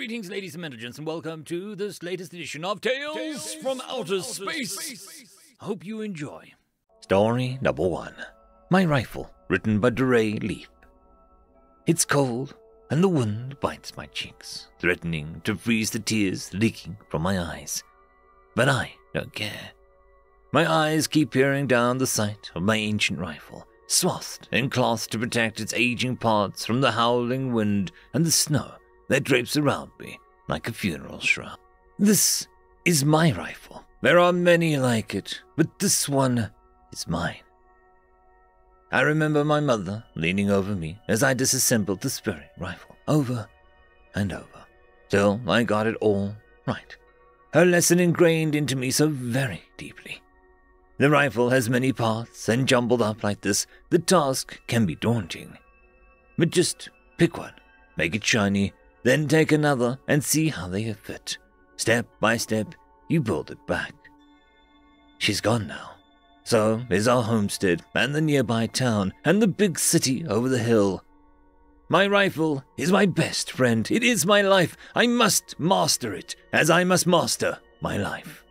Greetings, ladies and gentlemen, and welcome to this latest edition of Tales from Outer Space. Hope you enjoy. Story number 1. My Rifle, written by Duray Leaf. It's cold, and the wind bites my cheeks, threatening to freeze the tears leaking from my eyes. But I don't care. My eyes keep peering down the sight of my ancient rifle, swathed in cloth to protect its aging parts from the howling wind and the snow that drapes around me like a funeral shroud. This is my rifle. There are many like it, but this one is mine. I remember my mother leaning over me as I disassembled the spirit rifle, over and over, till I got it all right. Her lesson ingrained into me so very deeply. The rifle has many parts, and jumbled up like this, the task can be daunting. But just pick one, make it shiny, then take another and see how they fit. Step by step, you build it back. She's gone now. So is our homestead and the nearby town and the big city over the hill. My rifle is my best friend. It is my life. I must master it, as I must master my life.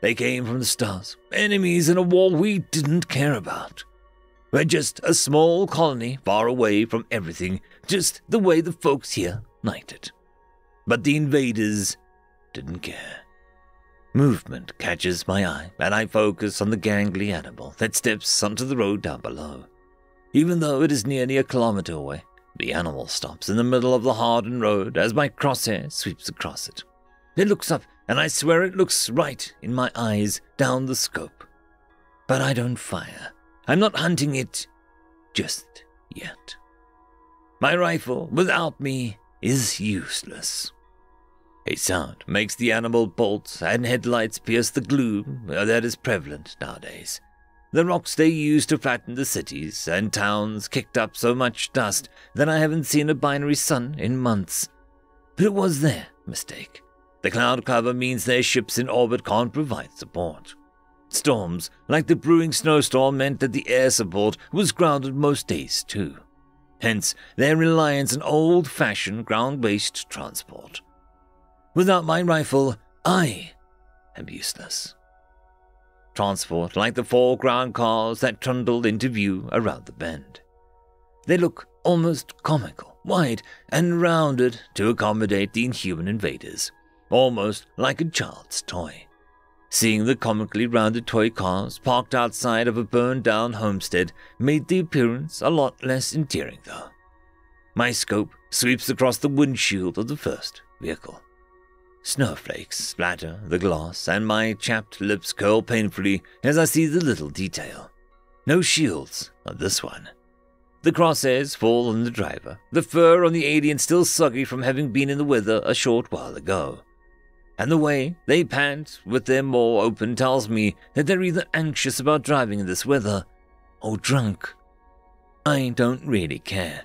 They came from the stars, enemies in a war we didn't care about. We're just a small colony far away from everything, just the way the folks here liked it. But the invaders didn't care. Movement catches my eye, and I focus on the gangly animal that steps onto the road down below. Even though it is nearly a kilometer away, the animal stops in the middle of the hardened road as my crosshair sweeps across it. It looks up, and I swear it looks right in my eyes down the scope. But I don't fire. I'm not hunting it just yet. My rifle, without me, is useless. A sound makes the animal bolt, and headlights pierce the gloom that is prevalent nowadays. The rocks they use to flatten the cities and towns kicked up so much dust that I haven't seen a binary sun in months. But it was their mistake. The cloud cover means their ships in orbit can't provide support. Storms, like the brewing snowstorm, meant that the air support was grounded most days too. Hence, their reliance on old-fashioned ground-based transport. Without my rifle, I am useless. Transport, like the foreground cars that trundled into view around the bend. They look almost comical, wide and rounded to accommodate the inhuman invaders, almost like a child's toy. Seeing the comically rounded toy cars parked outside of a burned-down homestead made the appearance a lot less endearing, though. My scope sweeps across the windshield of the first vehicle. Snowflakes splatter the glass, and my chapped lips curl painfully as I see the little detail. No shields on this one. The crosshairs fall on the driver, the fur on the alien still soggy from having been in the weather a short while ago. And the way they pant with their maw open tells me that they're either anxious about driving in this weather or drunk. I don't really care.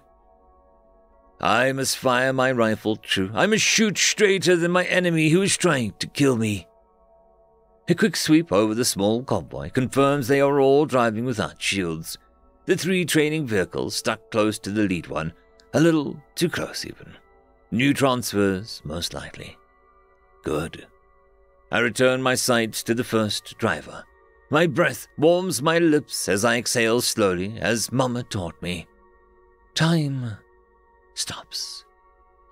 I must fire my rifle true. I must shoot straighter than my enemy who is trying to kill me. A quick sweep over the small convoy confirms they are all driving without shields. The 3 training vehicles stuck close to the lead one, a little too close even. New transfers, most likely. Good. I return my sight to the first driver. My breath warms my lips as I exhale slowly, as Mama taught me. Time stops.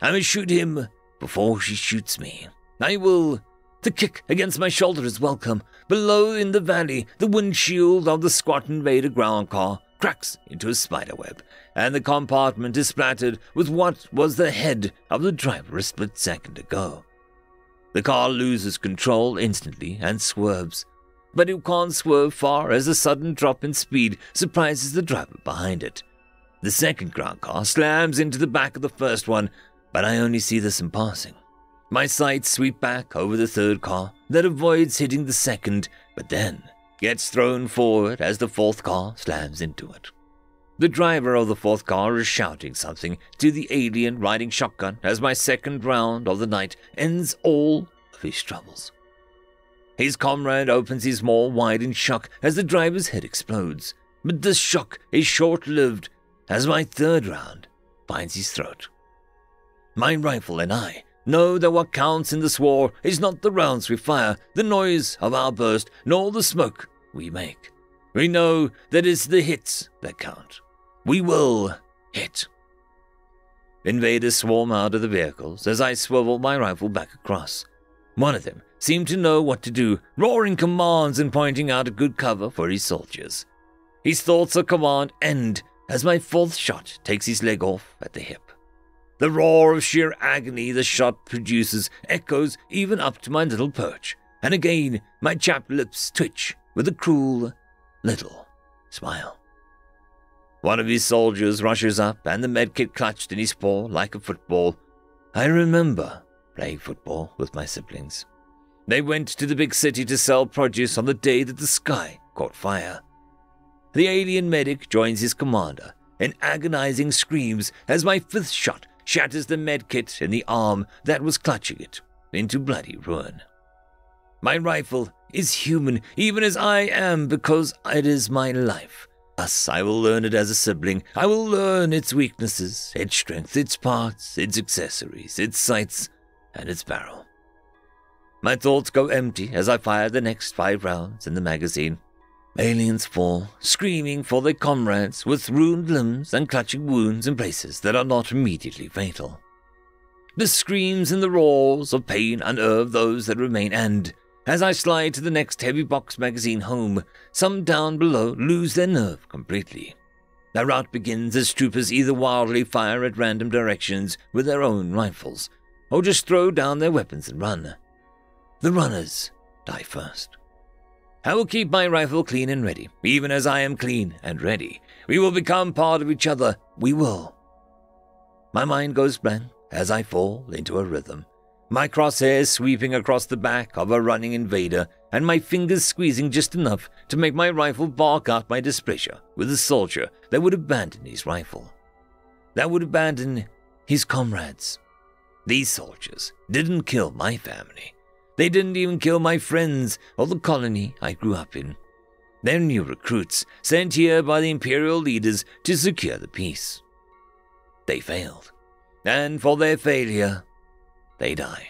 I must shoot him before she shoots me. I will. The kick against my shoulder is welcome. Below in the valley, the windshield of the squat invader ground car cracks into a spiderweb, and the compartment is splattered with what was the head of the driver a split second ago. The car loses control instantly and swerves, but it can't swerve far as a sudden drop in speed surprises the driver behind it. The second ground car slams into the back of the first one, but I only see this in passing. My sights sweep back over the third car that avoids hitting the second, but then gets thrown forward as the fourth car slams into it. The driver of the fourth car is shouting something to the alien riding shotgun as my second round of the night ends all of his troubles. His comrade opens his maw wide in shock as the driver's head explodes, but this shock is short-lived as my third round finds his throat. My rifle and I know that what counts in this war is not the rounds we fire, the noise of our burst, nor the smoke we make. We know that it's the hits that count. We will hit. Invaders swarm out of the vehicles as I swivel my rifle back across. One of them seemed to know what to do, roaring commands and pointing out a good cover for his soldiers. His thoughts of command end as my fourth shot takes his leg off at the hip. The roar of sheer agony the shot produces echoes even up to my little perch, and again my chapped lips twitch with a cruel little smile. One of his soldiers rushes up and the medkit clutched in his paw like a football. I remember playing football with my siblings. They went to the big city to sell produce on the day that the sky caught fire. The alien medic joins his commander in agonizing screams as my fifth shot shatters the medkit in the arm that was clutching it into bloody ruin. My rifle is human, even as I am, because it is my life. Thus, I will learn it as a sibling. I will learn its weaknesses, its strength, its parts, its accessories, its sights, and its barrel. My thoughts go empty as I fire the next 5 rounds in the magazine. Aliens fall, screaming for their comrades, with ruined limbs and clutching wounds in places that are not immediately fatal. The screams and the roars of pain unnerve those that remain, and as I slide to the next heavy box magazine home, some down below lose their nerve completely. Their rout begins as troopers either wildly fire at random directions with their own rifles, or just throw down their weapons and run. The runners die first. I will keep my rifle clean and ready, even as I am clean and ready. We will become part of each other, we will. My mind goes blank as I fall into a rhythm, my crosshairs sweeping across the back of a running invader, and my fingers squeezing just enough to make my rifle bark out my displeasure with a soldier that would abandon his rifle. That would abandon his comrades. These soldiers didn't kill my family. They didn't even kill my friends or the colony I grew up in. They're new recruits sent here by the imperial leaders to secure the peace. They failed, and for their failure, they die.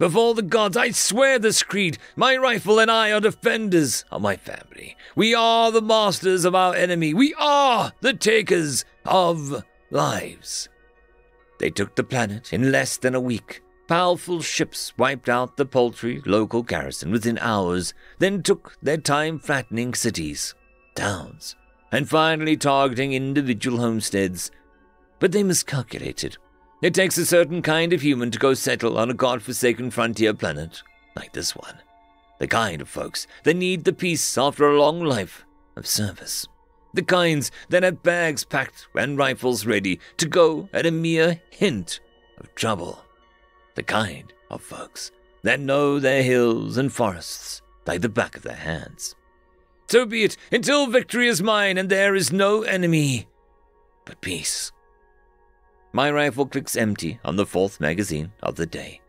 Before the gods, I swear this creed, my rifle and I are defenders of my family. We are the masters of our enemy. We are the takers of lives. They took the planet in less than a week. Powerful ships wiped out the paltry local garrison within hours, then took their time flattening cities, towns, and finally targeting individual homesteads. But they miscalculated. It takes a certain kind of human to go settle on a godforsaken frontier planet like this one. The kind of folks that need the peace after a long life of service. The kinds that have bags packed and rifles ready to go at a mere hint of trouble. The kind of folks that know their hills and forests like the back of their hands. So be it, until victory is mine and there is no enemy but peace. My rifle clicks empty on the 4th magazine of the day.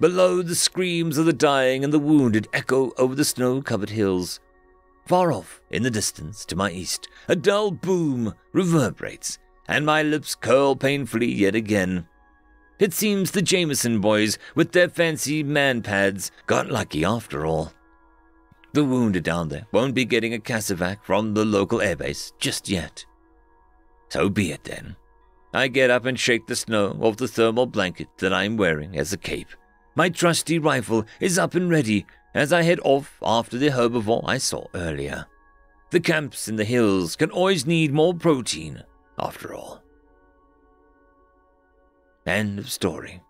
Below, the screams of the dying and the wounded echo over the snow-covered hills. Far off in the distance to my east, a dull boom reverberates, and my lips curl painfully yet again. It seems the Jameson boys, with their fancy man pads, got lucky after all. The wounded down there won't be getting a Casavac from the local airbase just yet. So be it then. I get up and shake the snow off the thermal blanket that I'm wearing as a cape. My trusty rifle is up and ready as I head off after the herbivore I saw earlier. The camps in the hills can always need more protein after all. End of story.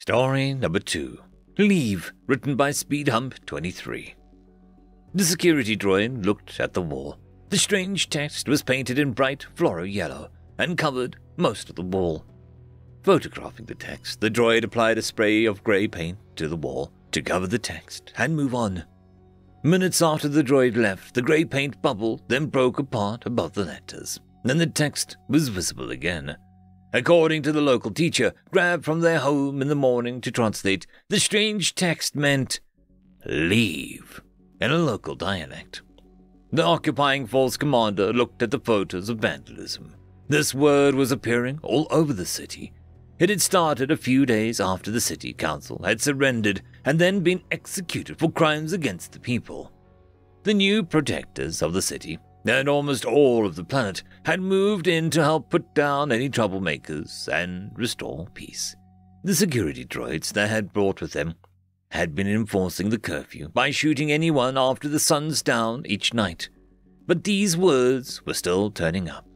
Story number 2. Leave, written by Speedhump23. The security droid looked at the wall. The strange text was painted in bright fluoro yellow and covered most of the wall. Photographing the text, the droid applied a spray of grey paint to the wall to cover the text and move on. Minutes after the droid left, the grey paint bubble then broke apart above the letters, and the text was visible again. According to the local teacher, grabbed from their home in the morning to translate, the strange text meant, leave, in a local dialect. The occupying force commander looked at the photos of vandalism. This word was appearing all over the city. It had started a few days after the city council had surrendered and then been executed for crimes against the people. The new protectors of the city, and almost all of the planet, had moved in to help put down any troublemakers and restore peace. The security droids they had brought with them had been enforcing the curfew by shooting anyone after the sun's down each night. But these words were still turning up.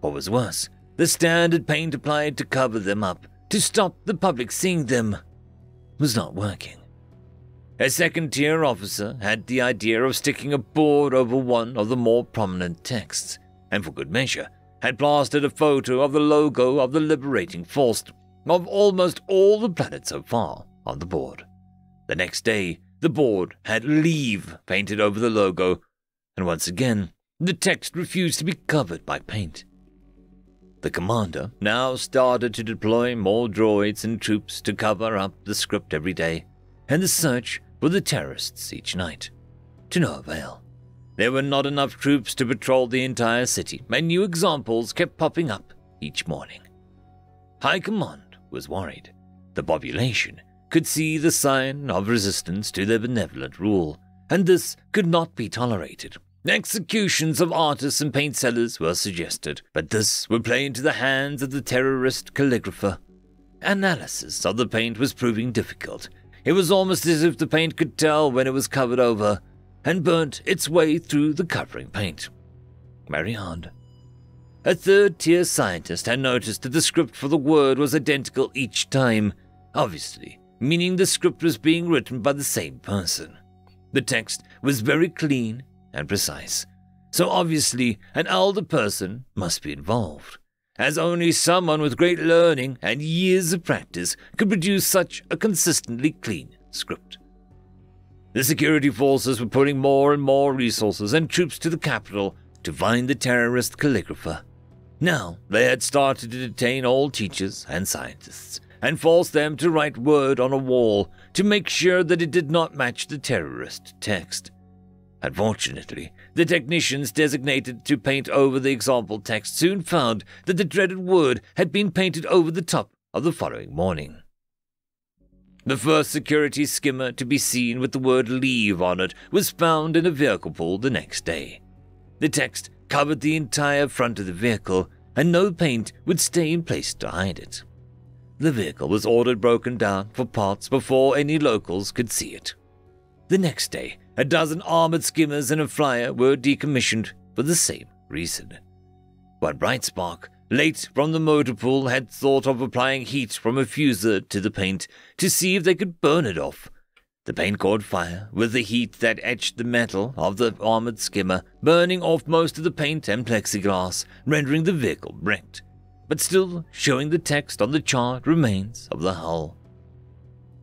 What was worse, the standard paint applied to cover them up, to stop the public seeing them, was not working. A second-tier officer had the idea of sticking a board over one of the more prominent texts, and for good measure, had plastered a photo of the logo of the Liberating Force of almost all the planets so far on the board. The next day, the board had "Leave" painted over the logo, and once again, the text refused to be covered by paint. The commander now started to deploy more droids and troops to cover up the script every day, and the search for the terrorists each night. To no avail. There were not enough troops to patrol the entire city, and new examples kept popping up each morning. High Command was worried. The population could see the sign of resistance to their benevolent rule, and this could not be tolerated. Executions of artists and paint sellers were suggested, but this would play into the hands of the terrorist calligrapher. Analysis of the paint was proving difficult. It was almost as if the paint could tell when it was covered over and burnt its way through the covering paint. Marianne, a third-tier scientist, had noticed that the script for the word was identical each time, obviously meaning the script was being written by the same person. The text was very clean and precise, so obviously an elder person must be involved, as only someone with great learning and years of practice could produce such a consistently clean script. The security forces were putting more and more resources and troops to the capital to find the terrorist calligrapher. Now they had started to detain all teachers and scientists and force them to write word on a wall to make sure that it did not match the terrorist text. Unfortunately, the technicians designated to paint over the example text soon found that the dreaded word had been painted over the top of the following morning. The first security skimmer to be seen with the word "Leave" on it was found in a vehicle pool the next day. The text covered the entire front of the vehicle, and no paint would stay in place to hide it. The vehicle was ordered broken down for parts before any locals could see it. The next day, a dozen armored skimmers and a flyer were decommissioned for the same reason. One bright spark, late from the motor pool, had thought of applying heat from a fuser to the paint to see if they could burn it off. The paint caught fire with the heat that etched the metal of the armored skimmer, burning off most of the paint and plexiglass, rendering the vehicle wrecked, but still showing the text on the charred remains of the hull.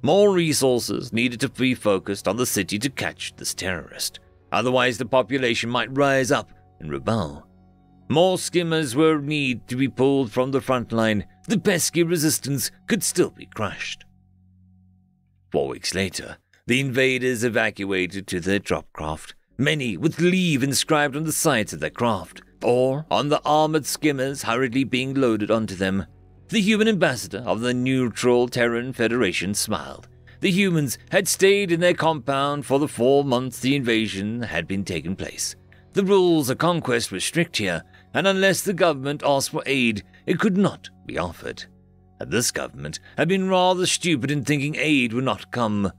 More resources needed to be focused on the city to catch this terrorist, otherwise the population might rise up and rebel. More skimmers were need to be pulled from the front line. The pesky resistance could still be crushed. 4 weeks later, the invaders evacuated to their drop craft, many with "Leave" inscribed on the sides of their craft, or on the armored skimmers hurriedly being loaded onto them. The human ambassador of the neutral Terran Federation smiled. The humans had stayed in their compound for the 4 months the invasion had been taking place. The rules of conquest were strict here, and unless the government asked for aid, it could not be offered. And this government had been rather stupid in thinking aid would not come,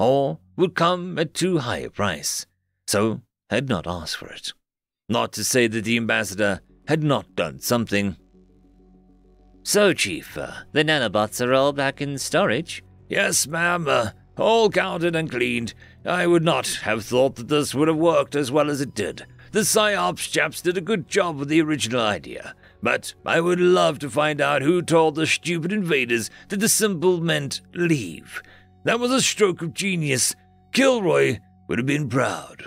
or would come at too high a price, so had not asked for it. Not to say that the ambassador had not done something. "So, Chief, the nanobots are all back in storage?" "Yes, ma'am. All counted and cleaned. I would not have thought that this would have worked as well as it did. The PsyOps chaps did a good job with the original idea, but I would love to find out who told the stupid invaders that the symbol meant 'Leave.' That was a stroke of genius. Kilroy would have been proud."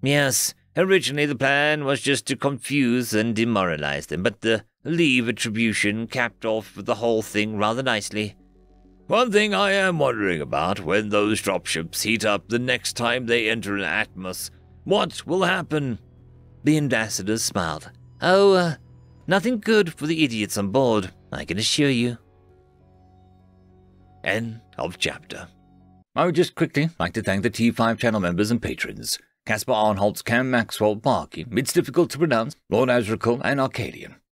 "Yes, originally the plan was just to confuse and demoralize them, but the Leave attribution capped off the whole thing rather nicely." "One thing I am wondering about: when those dropships heat up the next time they enter an Atmos, what will happen? The ambassador smiled. Oh, nothing good for the idiots on board, I can assure you. End of chapter. I would just quickly like to thank the T5 channel members and patrons. Caspar Arnholtz, Cam Maxwell, Barkey, it's difficult to pronounce, Lord Azrakul, and Arcadian.